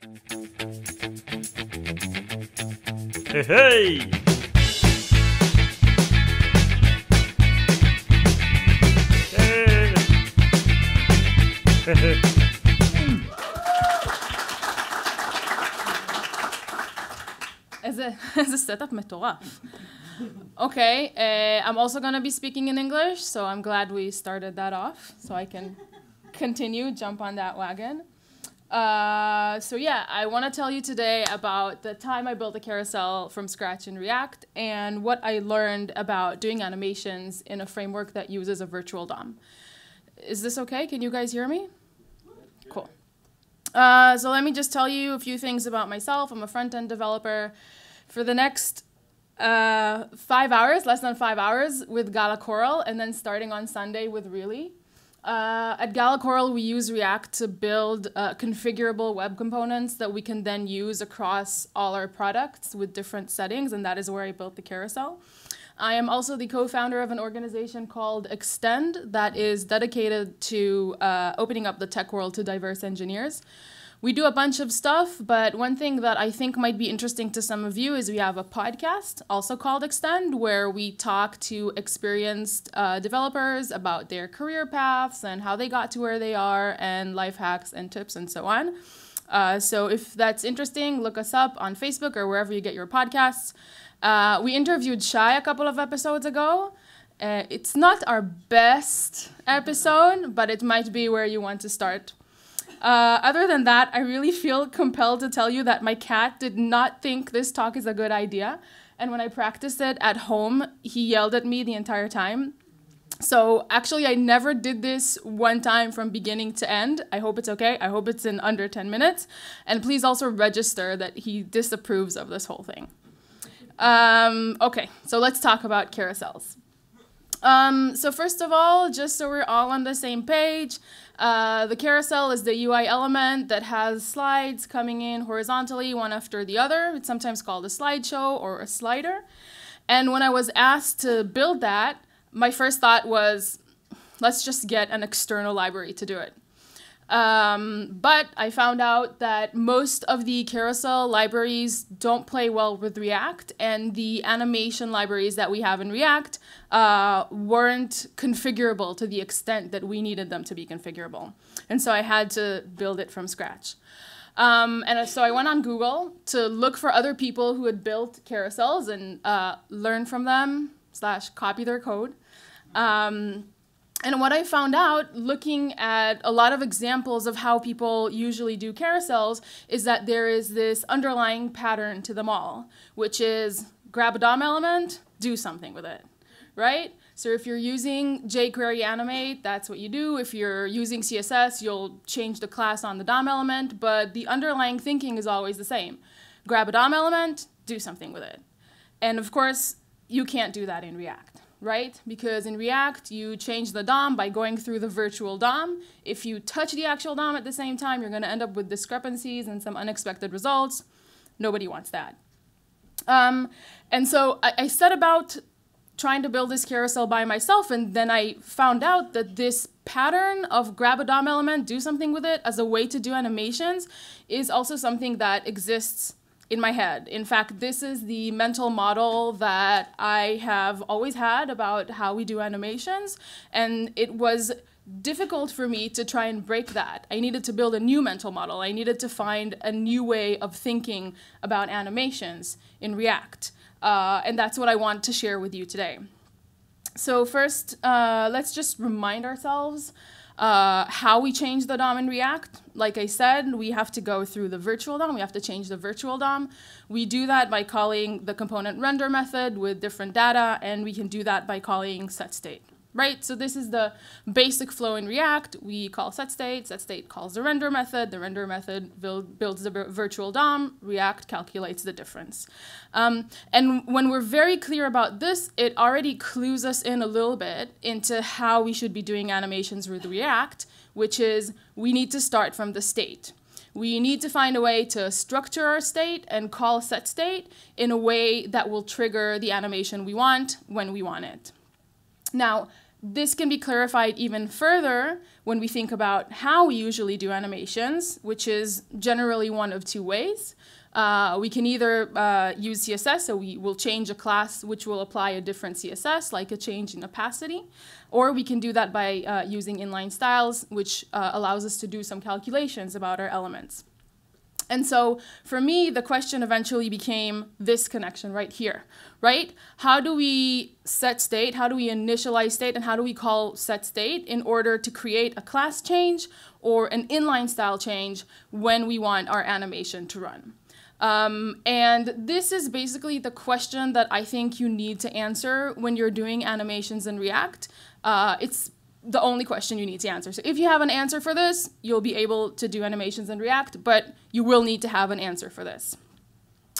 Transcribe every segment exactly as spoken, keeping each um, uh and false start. Hey, hey! Hey! איזה setup מטורף. Okay, uh, I'm also going to be speaking in English, so I'm glad we started that off, so I can continue, jump on that wagon. Uh, so yeah, I want to tell you today about the time I built a carousel from scratch in React and what I learned about doing animations in a framework that uses a virtual D O M. Is this okay? Can you guys hear me? Cool. Uh, so let me just tell you a few things about myself. I'm a front-end developer. For the next uh, five hours, less than five hours, with GalaCoral, and then starting on Sunday with Really. Uh, at GalaCoral, we use React to build uh, configurable web components that we can then use across all our products with different settings, and that is where I built the carousel. I am also the co-founder of an organization called Extend that is dedicated to uh, opening up the tech world to diverse engineers. We do a bunch of stuff, but one thing that I think might be interesting to some of you is we have a podcast, also called Extend, where we talk to experienced uh, developers about their career paths and how they got to where they are and life hacks and tips and so on. Uh, so if that's interesting, look us up on Facebook or wherever you get your podcasts. Uh, we interviewed Shai a couple of episodes ago. Uh, it's not our best episode, but it might be where you want to start. Uh, other than that, I really feel compelled to tell you that my cat did not think this talk is a good idea. And when I practiced it at home, he yelled at me the entire time. So actually, I never did this one time from beginning to end. I hope it's okay. I hope it's in under ten minutes. And please also register that he disapproves of this whole thing. Um, okay, so let's talk about carousels. Um, so first of all, just so we're all on the same page, uh, the carousel is the U I element that has slides coming in horizontally one after the other. It's sometimes called a slideshow or a slider. And when I was asked to build that, my first thought was, let's just get an external library to do it. Um, but I found out that most of the carousel libraries don't play well with React, and the animation libraries that we have in React uh, weren't configurable to the extent that we needed them to be configurable. And so I had to build it from scratch. Um, and so I went on Google to look for other people who had built carousels and uh, learn from them slash copy their code. Um, And what I found out, looking at a lot of examples of how people usually do carousels, is that there is this underlying pattern to them all, which is grab a D O M element, do something with it, right? So if you're using jQuery animate, that's what you do. If you're using C S S, you'll change the class on the D O M element, but the underlying thinking is always the same. Grab a D O M element, do something with it. And of course, you can't do that in React. Right? Because in React, you change the D O M by going through the virtual D O M. If you touch the actual D O M at the same time, you're going to end up with discrepancies and some unexpected results. Nobody wants that. Um, and so I, I set about trying to build this carousel by myself, and then I found out that this pattern of grab a D O M element, do something with it as a way to do animations is also something that exists in my head. In fact, this is the mental model that I have always had about how we do animations, and it was difficult for me to try and break that. I needed to build a new mental model. I needed to find a new way of thinking about animations in React, uh, and that's what I want to share with you today. So first, uh, let's just remind ourselves Uh, how we change the D O M in React. Like I said, we have to go through the virtual D O M. We have to change the virtual D O M. We do that by calling the component render method with different data, and we can do that by calling setState, right? So this is the basic flow in React. We call setState. setState calls the render method. The render method build, builds the virtual D O M. React calculates the difference. Um, and when we're very clear about this, it already clues us in a little bit into how we should be doing animations with React, which is we need to start from the state. We need to find a way to structure our state and call setState in a way that will trigger the animation we want when we want it. Now, This can be clarified even further when we think about how we usually do animations, which is generally one of two ways. Uh, we can either uh, use C S S, so we will change a class which will apply a different C S S, like a change in opacity, or we can do that by uh, using inline styles, which uh, allows us to do some calculations about our elements. And so for me, the question eventually became this connection right here, right? How do we set state, how do we initialize state, and how do we call set state in order to create a class change or an inline style change when we want our animation to run? Um, and this is basically the question that I think you need to answer when you're doing animations in React. Uh, it's the only question you need to answer. So if you have an answer for this, you'll be able to do animations in React, but you will need to have an answer for this.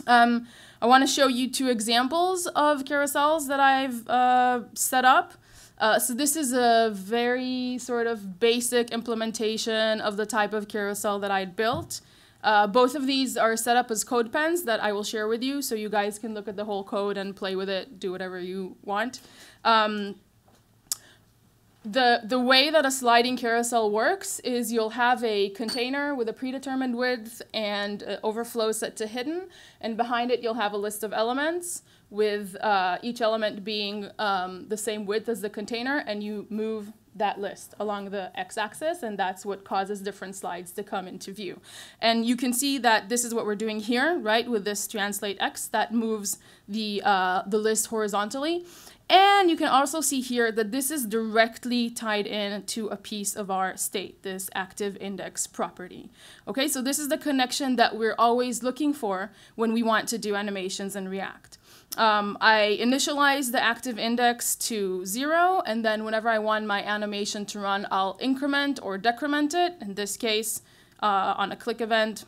Um, I want to show you two examples of carousels that I've uh, set up. Uh, so this is a very sort of basic implementation of the type of carousel that I built. Uh, both of these are set up as code pens that I will share with you, so you guys can look at the whole code and play with it, do whatever you want. Um, The, the way that a sliding carousel works is you'll have a container with a predetermined width and uh, overflow set to hidden, and behind it you'll have a list of elements with uh, each element being um, the same width as the container, and you move that list along the x-axis, and that's what causes different slides to come into view. And you can see that this is what we're doing here, right, with this translate x that moves the, uh, the list horizontally. And you can also see here that this is directly tied in to a piece of our state, this active index property. Okay, so this is the connection that we're always looking for when we want to do animations in React. Um, I initialize the active index to zero, and then whenever I want my animation to run, I'll increment or decrement it. In this case, uh, on a click event,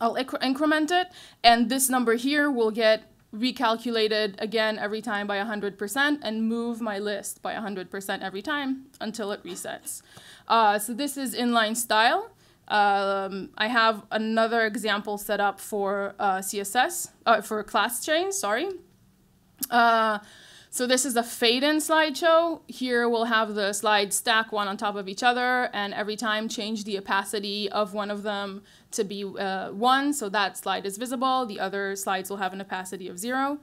I'll increment it, and this number here will get recalculated again every time by one hundred percent and move my list by one hundred percent every time until it resets. Uh, so this is inline style. Um, I have another example set up for uh, C S S, uh, for class change, sorry. Uh, so this is a fade-in slideshow. Here we'll have the slides stack one on top of each other, and every time change the opacity of one of them to be uh, one, so that slide is visible. The other slides will have an opacity of zero.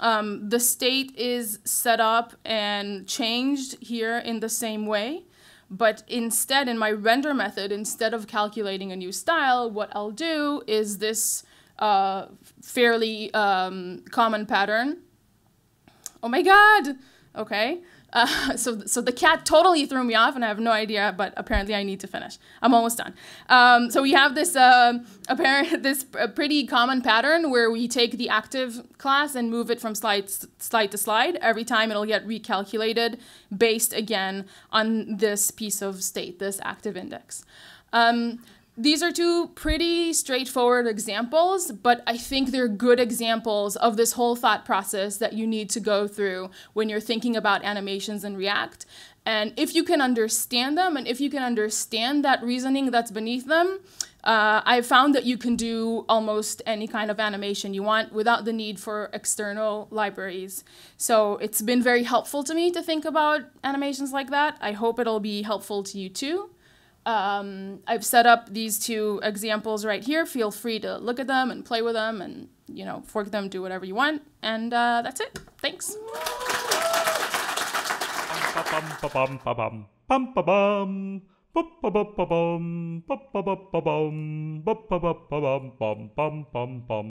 Um, the state is set up and changed here in the same way. But instead, in my render method, instead of calculating a new style, what I'll do is this uh, fairly um, common pattern. Oh my god! Okay. Uh, so, so the cat totally threw me off, and I have no idea, but apparently I need to finish. I'm almost done. Um, so we have this, uh, apparent, this uh, pretty common pattern where we take the active class and move it from slide, slide to slide. Every time it'll get recalculated based, again, on this piece of state, this active index. Um, These are two pretty straightforward examples, but I think they're good examples of this whole thought process that you need to go through when you're thinking about animations in React. And if you can understand them, and if you can understand that reasoning that's beneath them, uh, I've found that you can do almost any kind of animation you want without the need for external libraries. So it's been very helpful to me to think about animations like that. I hope it'll be helpful to you too. Um, I've set up these two examples right here. Feel free to look at them and play with them and, you know, fork them, do whatever you want. And uh, that's it. Thanks.